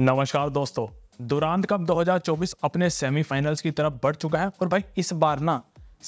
नमस्कार दोस्तों, दुरांद कप 2024 अपने सेमीफाइनल्स की तरफ बढ़ चुका है और भाई इस बार ना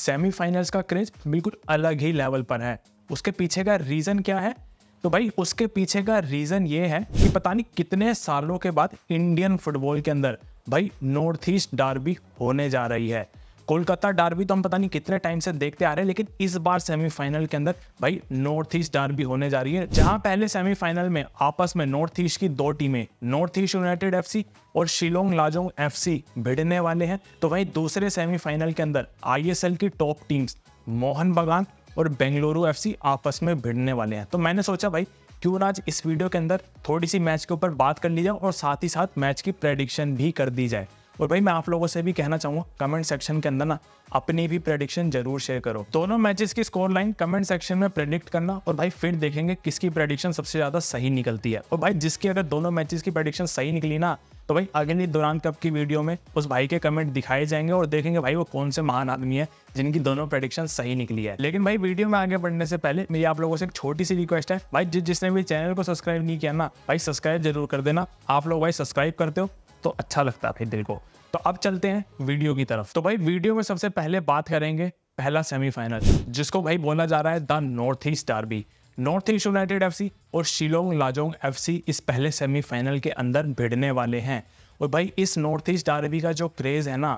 सेमीफाइनल्स का क्रेज बिल्कुल अलग ही लेवल पर है। उसके पीछे का रीज़न क्या है? तो भाई उसके पीछे का रीज़न ये है कि पता नहीं कितने सालों के बाद इंडियन फुटबॉल के अंदर भाई नॉर्थ ईस्ट डार्बी होने जा रही है। कोलकाता डार्बी तो हम पता नहीं कितने टाइम से देखते आ रहे हैं, लेकिन इस बार सेमीफाइनल के अंदर भाई नॉर्थ ईस्ट डार्बी होने जा रही है, जहां पहले सेमीफाइनल में आपस में नॉर्थ ईस्ट की दो टीमें नॉर्थ ईस्ट यूनाइटेड एफसी और शिलोंग लाजोंग एफसी भिड़ने वाले हैं। तो वहीं दूसरे सेमीफाइनल के अंदर आईएसएल की टॉप टीम्स मोहन बगान और बेंगलुरु एफसी आपस में भिड़ने वाले हैं। तो मैंने सोचा भाई क्यों ना आज इस वीडियो के अंदर थोड़ी सी मैच के ऊपर बात कर ली जाए और साथ ही साथ मैच की प्रेडिक्शन भी कर दी जाए। और भाई मैं आप लोगों से भी कहना चाहूँगा कमेंट सेक्शन के अंदर ना अपनी भी प्रेडिक्शन जरूर शेयर करो। दोनों मैचेस की स्कोर लाइन कमेंट सेक्शन में प्रेडिक्ट करना और भाई फिर देखेंगे किसकी प्रेडिक्शन सबसे ज़्यादा सही निकलती है। और भाई जिसकी अगर दोनों मैचेस की प्रेडिक्शन सही निकली ना तो भाई अगली दुरांद कप की वीडियो में उस भाई के कमेंट दिखाए जाएंगे और देखेंगे भाई वो कौन से महान आदमी है जिनकी दोनों प्रेडिक्शन सही निकली है। लेकिन भाई वीडियो में आगे बढ़ने से पहले मेरी आप लोगों से एक छोटी सी रिक्वेस्ट है, भाई जिसने भी चैनल को सब्सक्राइब नहीं किया ना भाई सब्सक्राइब जरूर कर देना। आप लोग भाई सब्सक्राइब करते हो तो अच्छा लगता है भाई दिल को। तो अब चलते हैं वीडियो की तरफ। तो भाई वीडियो में सबसे पहले बात करेंगे पहला सेमीफाइनल, जिसको भाई बोला जा रहा है the north east derby. North east United FC और शिलोंग लाजोंग एफसी इस पहले सेमीफाइनल के अंदर भिड़ने वाले हैं। और भाई इस नॉर्थ ईस्ट डार्बी का जो क्रेज़ है ना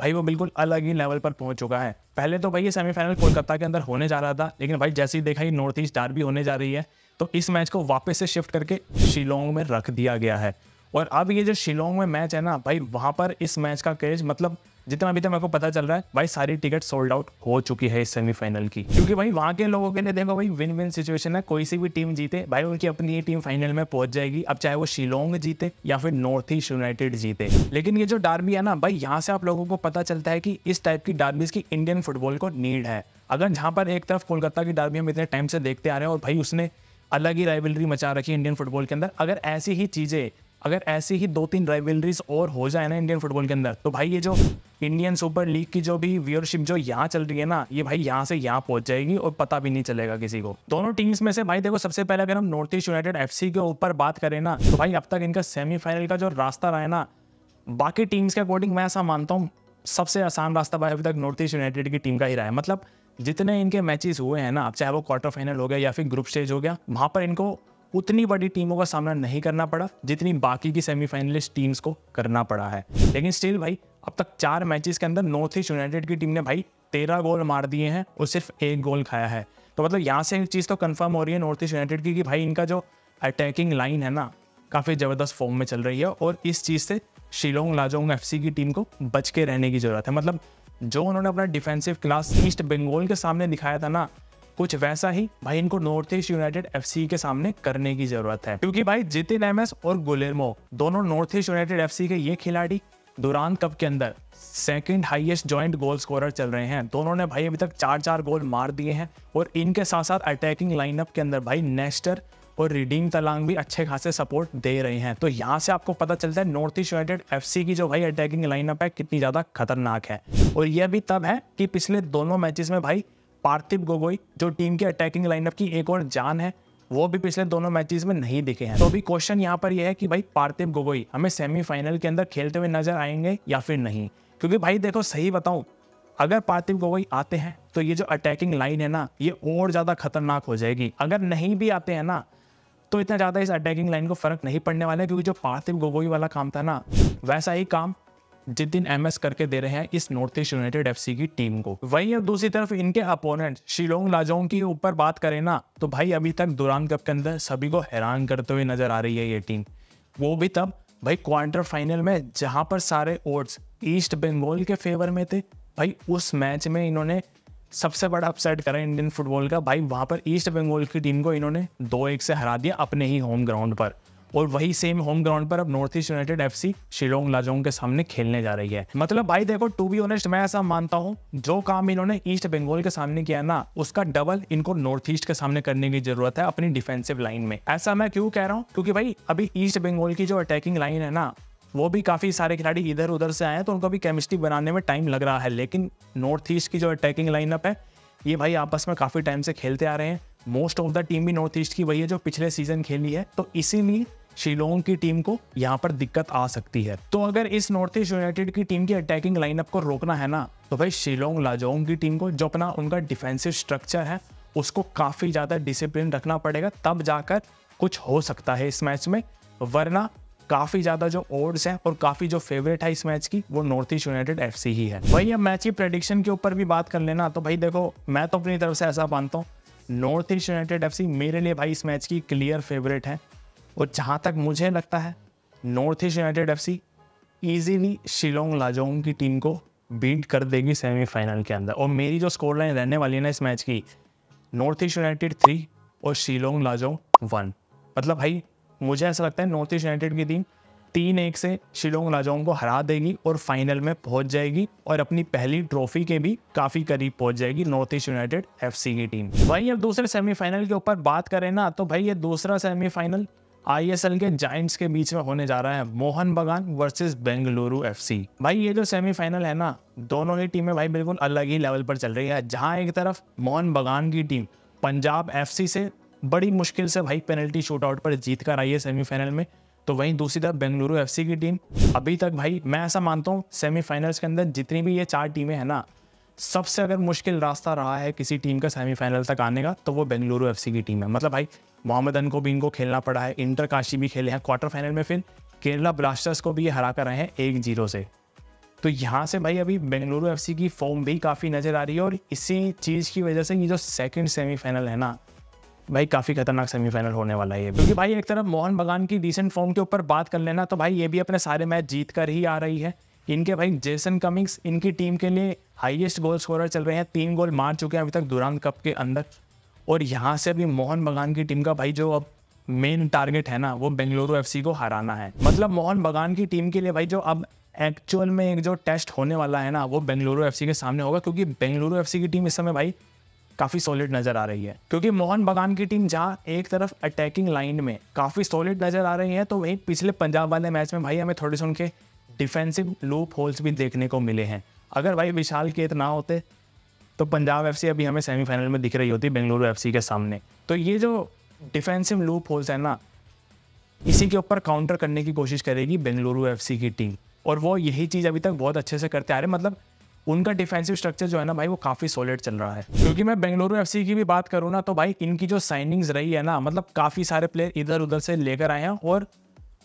भाई वो बिल्कुल अलग ही लेवल पर पहुंच चुका है। पहले तो भाई ये सेमीफाइनल कोलकाता के अंदर होने जा रहा था, लेकिन भाई जैसे ही देखा ये नॉर्थ ईस्ट डार्बी होने जा रही है तो इस मैच को वापस से शिफ्ट करके शिलोंग में रख दिया गया है। और अब ये जो शिलोंग में मैच है ना भाई वहाँ पर इस मैच का क्रेज मतलब जितना अभी तक मेरे को पता चल रहा है भाई सारी टिकट सोल्ड आउट हो चुकी है इस सेमीफाइनल की, क्योंकि भाई वहाँ के लोगों के लिए देखो भाई विन विन सिचुएशन है। कोई सी भी टीम जीते भाई उनकी अपनी टीम फाइनल में पहुँच जाएगी, अब चाहे वो शिलोंग जीते या फिर नॉर्थ ईस्ट यूनाइटेड जीते। लेकिन ये जो डार्बी है ना भाई यहाँ से आप लोगों को पता चलता है कि इस टाइप की डार्बीज की इंडियन फुटबॉल को नीड है। अगर जहाँ पर एक तरफ कोलकाता की डार्बी हम इतने टाइम से देखते आ रहे हैं और भाई उसने अलग ही राइवलरी मचा रखी है इंडियन फुटबॉल के अंदर, अगर ऐसी ही दो तीन राइवलरीज और हो जाए ना इंडियन फुटबॉल के अंदर तो भाई ये जो इंडियन सुपर लीग की जो भी व्यूअरशिप जो यहाँ चल रही है ना ये भाई यहाँ से यहाँ पहुँच जाएगी और पता भी नहीं चलेगा किसी को। दोनों टीम्स में से भाई देखो सबसे पहले अगर हम नॉर्थ ईस्ट यूनाइटेड एफसी के ऊपर बात करें ना तो भाई अब तक इनका सेमीफाइनल का जो रास्ता रहा है ना बाकी टीम्स के अकॉर्डिंग मैं ऐसा मानता हूँ सबसे आसान रास्ता भाई अभी तक नॉर्थ ईस्ट यूनाइटेड की टीम का ही रहा है। मतलब जितने इनके मैचेस हुए हैं ना चाहे वो क्वार्टर फाइनल हो गया या फिर ग्रुप स्टेज हो गया, वहाँ पर इनको उतनी बड़ी टीमों का सामना नहीं करना पड़ा जितनी बाकी की सेमीफाइनलिस्ट टीम्स को करना पड़ा है। लेकिन स्टिल भाई अब तक 4 मैचेस के अंदर नॉर्थ ईस्ट यूनाइटेड की टीम ने भाई 13 गोल मार दिए हैं और सिर्फ 1 गोल खाया है। तो मतलब यहाँ से एक चीज़ तो कन्फर्म हो रही है नॉर्थ ईस्ट यूनाइटेड की कि भाई इनका जो अटैकिंग लाइन है ना काफ़ी ज़बरदस्त फॉर्म में चल रही है और इस चीज़ से शिलोंग लाजोंग एफसी की टीम को बच के रहने की ज़रूरत है। मतलब जो उन्होंने अपना डिफेंसिव क्लास ईस्ट बंगाल के सामने दिखाया था ना कुछ वैसा ही भाई इनको नॉर्थ ईस्ट यूनाइटेड एफसी के सामने करने की जरूरत है, क्योंकि भाई जितिन एमएस और गोलेमियो दोनों नॉर्थ ईस्ट यूनाइटेड एफसी के ये खिलाड़ी दुरांद कप के अंदर second highest joint goal scorer चल रहे हैं। दोनों ने भाई अभी तक 4-4 गोल मार दिए हैं और इनके साथ साथ अटैकिंग लाइनअप के अंदर भाई नेस्टर और रिडिन तलांग भी अच्छे खासे सपोर्ट दे रहे हैं। तो यहाँ से आपको पता चलता है नॉर्थ ईस्ट यूनाइटेड एफसी की जो भाई अटैकिंग लाइनअप है कितनी ज़्यादा खतरनाक है। और यह भी तब है कि पिछले दोनों मैचेस में भाई पार्थिब गोगोई जो टीम के अटैकिंग लाइनअप की एक और जान है वो भी पिछले दोनों मैचेस में नहीं दिखे हैं। तो अभी क्वेश्चन यहाँ पर यह है कि भाई पार्थिब गोगोई हमें सेमीफाइनल के अंदर खेलते हुए नजर आएंगे या फिर नहीं, क्योंकि भाई देखो सही बताऊँ अगर पार्थिव गोगोई आते हैं तो ये जो अटैकिंग लाइन है ना ये और ज़्यादा खतरनाक हो जाएगी। अगर नहीं भी आते हैं ना तो इतना ज़्यादा इस अटैकिंग लाइन को फर्क नहीं पड़ने वाला है, क्योंकि जो पार्थिव गोगोई वाला काम था ना वैसा ही काम जितिन एमएस करके दे रहे हैं इस नॉर्थ ईस्ट यूनाइटेड एफसी की टीम को। वहीं अब दूसरी तरफ इनके अपोनेंट शिलोंग लाजोंग के ऊपर बात करें ना तो भाई अभी तक दुरांद कप के अंदर सभी को हैरान करते हुए नजर आ रही है ये टीम, वो भी तब भाई क्वार्टर फाइनल में जहां पर सारे ओड्स ईस्ट बंगाल के फेवर में थे। भाई उस मैच में इन्होंने सबसे बड़ा अपसेट करा इंडियन फुटबॉल का, भाई वहाँ पर ईस्ट बंगाल की टीम को इन्होंने 2-1 से हरा दिया अपने ही होम ग्राउंड पर। और वही सेम होम ग्राउंड पर अब north east United FC Shillong Lajong के सामने खेलने जा रही है। मतलब भाई देखो टू बी ऑनेस्ट मैं ऐसा मानता हूँ जो काम इन्होंने ईस्ट बंगाल के सामने किया ना उसका डबल इनको नॉर्थ ईस्ट के सामने करने की जरूरत है अपनी डिफेंसिव लाइन में। ऐसा मैं क्यों कह रहा हूँ, क्योंकि भाई अभी ईस्ट बंगाल की जो अटैकिंग लाइन है ना वो भी काफ़ी सारे खिलाड़ी इधर उधर से आए हैं तो उनको भी केमिस्ट्री बनाने में टाइम लग रहा है। लेकिन नॉर्थ ईस्ट की जो अटैकिंग लाइनअप है ये भाई आपस में काफ़ी टाइम से खेलते आ रहे हैं, मोस्ट ऑफ द टीम भी नॉर्थ ईस्ट की वही है जो पिछले सीजन खेली है। तो इसीलिए शिलोंग की टीम को यहाँ पर दिक्कत आ सकती है। तो अगर इस नॉर्थ ईस्ट यूनाइटेड की टीम की अटैकिंग लाइनअप को रोकना है ना, तो भाई शिलोंग लाजोंग की टीम को जो अपना उनका डिफेंसिव स्ट्रक्चर है उसको काफ़ी ज़्यादा डिसिप्लिन रखना पड़ेगा, तब जाकर कुछ हो सकता है इस मैच में। वरना काफ़ी ज़्यादा जो ओड्स हैं और काफ़ी जो फेवरेट है इस मैच की वो नॉर्थ ईस्ट यूनाइटेड एफसी ही है। वही अब मैच की प्रेडिक्शन के ऊपर भी बात कर लेना, तो भाई देखो मैं तो अपनी तरफ से ऐसा मानता हूँ नॉर्थ ईस्ट यूनाइटेड एफसी मेरे लिए भाई इस मैच की क्लियर फेवरेट है। और जहाँ तक मुझे लगता है north east United FC easily Shillong Lajong की टीम को बीट कर देगी सेमीफाइनल के अंदर। और मेरी जो स्कोर लाइन रहने वाली है ना इस मैच की, नॉर्थ ईस्ट यूनाइटेड 3 और शिलोंग लाजोंग 1। मतलब भाई मुझे ऐसा लगता है नॉर्थ ईस्ट यूनाइटेड की टीम 3-1 से शिलोंग लाजोंग को हरा देगी और फाइनल में पहुंच जाएगी और अपनी पहली ट्रॉफी के भी काफ़ी करीब पहुंच जाएगी नॉर्थ ईस्ट यूनाइटेड एफसी की टीम। वहीं अब दूसरे सेमीफाइनल के ऊपर बात करें ना, तो भाई ये दूसरा सेमीफाइनल ISL के जायंट्स के बीच में होने जा रहा है, मोहन बगान वर्सेस बेंगलुरु FC। भाई ये जो सेमीफाइनल है ना, दोनों ही टीमें भाई बिल्कुल अलग ही लेवल पर चल रही है। जहाँ एक तरफ मोहन बगान की टीम पंजाब FC से बड़ी मुश्किल से भाई पेनल्टी शूटआउट पर जीत कर आई है सेमीफाइनल में, तो वहीं दूसरी तरफ बेंगलुरु FC की टीम अभी तक भाई मैं ऐसा मानता हूँ सेमीफाइनल्स के अंदर जितनी भी ये चार टीमें हैं ना, सबसे अगर मुश्किल रास्ता रहा है किसी टीम का सेमीफाइनल तक आने का तो वो बेंगलुरु FC की टीम है। मतलब भाई मोहम्मदन को भी इनको खेलना पड़ा है, इंटर काशी भी खेले हैं क्वार्टर फाइनल में, फिर केरला ब्लास्टर्स को भी ये हरा कर रहे हैं 1-0 से। तो यहाँ से भाई अभी बेंगलुरु FC की फॉर्म भी काफ़ी नज़र आ रही है और इसी चीज़ की वजह से ये जो सेकेंड सेमीफाइनल है ना भाई काफ़ी खतरनाक सेमीफाइनल होने वाला है। क्योंकि भाई एक तरफ मोहन बगान की डिसेंट फॉर्म के ऊपर बात कर लेना, तो भाई ये भी अपने सारे मैच जीत कर ही आ रही है। इनके भाई जेसन कमिंग्स इनकी टीम के लिए हाईएस्ट गोल स्कोरर चल रहे हैं, 3 गोल मार चुके हैं अभी तक दुरांड कप के अंदर। और यहाँ से अभी मोहन बगान की टीम का भाई जो अब मेन टारगेट है ना वो बेंगलुरु FC को हराना है। मतलब मोहन बगान की टीम के लिए भाई जो अब एक्चुअल में एक जो टेस्ट होने वाला है ना वो बेंगलुरु FC के सामने होगा, क्योंकि बेंगलुरु FC की टीम इस समय भाई काफ़ी सॉलिड नज़र आ रही है। क्योंकि मोहन बगान की टीम जहाँ एक तरफ अटैकिंग लाइन में काफ़ी सॉलिड नज़र आ रही है, तो वहीं पिछले पंजाब वाले मैच में भाई हमें थोड़े से उनके डिफेंसिव लूप होल्स भी देखने को मिले हैं। अगर भाई विशाल केत ना होते तो पंजाब FC अभी हमें सेमीफाइनल में दिख रही होती बेंगलुरु FC के सामने। तो ये जो डिफेंसिव लूप होल्स है ना, इसी के ऊपर काउंटर करने की कोशिश करेगी बेंगलुरु FC की टीम, और वो यही चीज़ अभी तक बहुत अच्छे से करते आ रहे। मतलब उनका डिफेंसिव स्ट्रक्चर जो है ना भाई वो काफ़ी सॉलिड चल रहा है। क्योंकि मैं बेंगलुरु FC की भी बात करूँ ना, तो भाई इनकी जो साइनिंग्स रही है ना, मतलब काफ़ी सारे प्लेयर इधर उधर से लेकर आए हैं और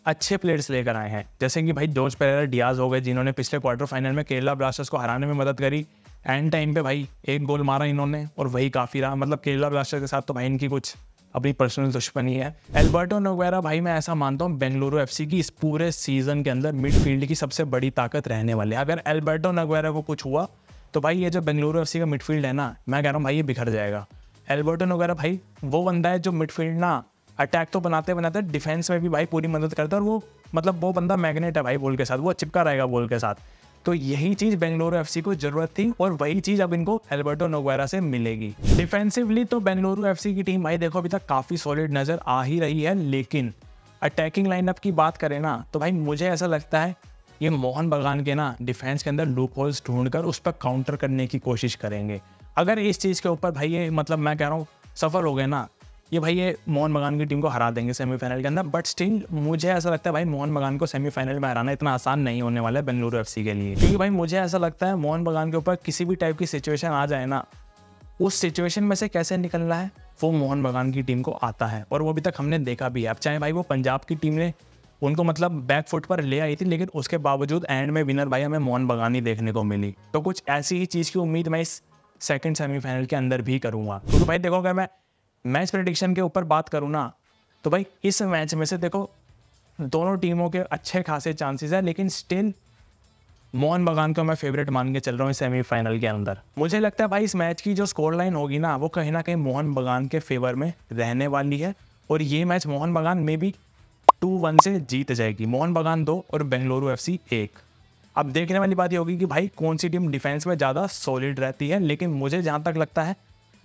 अच्छे प्लेयर्स लेकर आए हैं। जैसे कि भाई जोस पेरेरा डियाज हो गए, जिन्होंने पिछले क्वार्टर फाइनल में केरला ब्लास्टर्स को हराने में मदद करी। एंड टाइम पे भाई 1 गोल मारा इन्होंने और वही काफ़ी रहा। मतलब केरला ब्लास्टर्स के साथ तो भाई इनकी कुछ अपनी पर्सनल दुश्मनी है। एल्बर्टो नोगेरा भाई मैं ऐसा मानता हूँ बेंगलुरु FC की इस पूरे सीजन के अंदर मिडफील्ड की सबसे बड़ी ताकत रहने वाली है। अगर एल्बर्टो नोगेरा को कुछ हुआ तो भाई ये जो बेंगलुरु FC का मिडफील्ड है ना, मैं कह रहा हूँ भाई ये बिखर जाएगा। एल्बर्टो नोगेरा भाई वो बंदा है जो मिडफील्ड ना अटैक तो बनाते बनाते डिफेंस में भी भाई पूरी मदद करता है, और वो मतलब वो बंदा मैग्नेट है भाई बॉल के साथ, वो चिपका रहेगा बॉल के साथ। तो यही चीज़ बेंगलुरु FC को ज़रूरत थी और वही चीज़ अब इनको एल्बर्टो नोगेरा से मिलेगी। डिफेंसिवली तो बेंगलुरु FC की टीम भाई देखो अभी तक काफ़ी सॉलिड नज़र आ ही रही है, लेकिन अटैकिंग लाइनअप की बात करें ना तो भाई मुझे ऐसा लगता है ये मोहन बगान के ना डिफेंस के अंदर लूप होल्स ढूंढ कर उस पर काउंटर करने की कोशिश करेंगे। अगर इस चीज़ के ऊपर भाई ये मतलब मैं कह रहा हूँ सफल हो गए ना, ये भाई ये मोहन बगान की टीम को हरा देंगे सेमीफाइनल के अंदर। बट स्टिल मुझे ऐसा लगता है भाई मोहन बगान को सेमीफाइनल में हराना इतना आसान नहीं होने वाला है बेंगलुरु FC के लिए। क्योंकि भाई मुझे ऐसा लगता है मोहन बगान के ऊपर किसी भी टाइप की सिचुएशन आ जाए ना, उस सिचुएशन में से कैसे निकलना है वो मोहन बगान की टीम को आता है, और वो अभी तक हमने देखा भी है। अब चाहे भाई वो पंजाब की टीम ने उनको मतलब बैक फुट पर ले आई थी, लेकिन उसके बावजूद एंड में विनर भाई हमें मोहन बगान ही देखने को मिली। तो कुछ ऐसी ही चीज़ की उम्मीद मैं इस सेकेंड सेमीफाइनल के अंदर भी करूँगा। क्योंकि भाई देखो अगर मैं मैच प्रेडिक्शन के ऊपर बात करूँ ना, तो भाई इस मैच में से देखो दोनों टीमों के अच्छे खासे चांसेस हैं, लेकिन स्टिल मोहन बगान को मैं फेवरेट मान के चल रहा हूँ सेमीफाइनल के अंदर। मुझे लगता है भाई इस मैच की जो स्कोर लाइन होगी ना वो कहीं ना कहीं मोहन बगान के फेवर में रहने वाली है, और ये मैच मोहन बगान में भी 2-1 से जीत जाएगी। मोहन बगान 2 और बेंगलुरु FC 1। अब देखने वाली बात ये होगी कि भाई कौन सी टीम डिफेंस में ज़्यादा सॉलिड रहती है, लेकिन मुझे जहाँ तक लगता है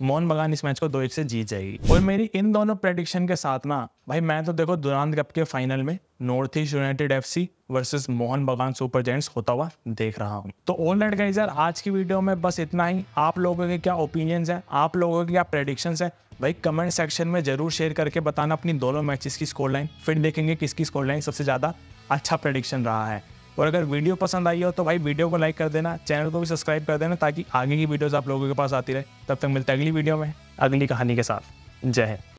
मोहन बगान इस मैच को 2-1 से जीत जाएगी। और मेरी इन दोनों प्रेडिक्शन के साथ ना भाई मैं तो देखो दुरांड कप के फाइनल में north east united FC versus Mohan Bagan super giants होता हुआ देख रहा हूँ। तो ऑलराइट गाइस यार, आज की वीडियो में बस इतना ही। आप लोगों के क्या ओपिनियंस हैं, आप लोगों के क्या प्रेडिक्शंस हैं, भाई कमेंट सेक्शन में जरूर शेयर करके बताना अपनी दोनों मैचेस की स्कोर लाइन, फिर देखेंगे किसकी स्कोर लाइन सबसे ज़्यादा अच्छा प्रेडिक्शन रहा है। और अगर वीडियो पसंद आई हो तो भाई वीडियो को लाइक कर देना, चैनल को भी सब्सक्राइब कर देना ताकि आगे की वीडियोज़ आप लोगों के पास आती रहे। तब तक मिलते हैं अगली वीडियो में अगली कहानी के साथ। जय हिंद।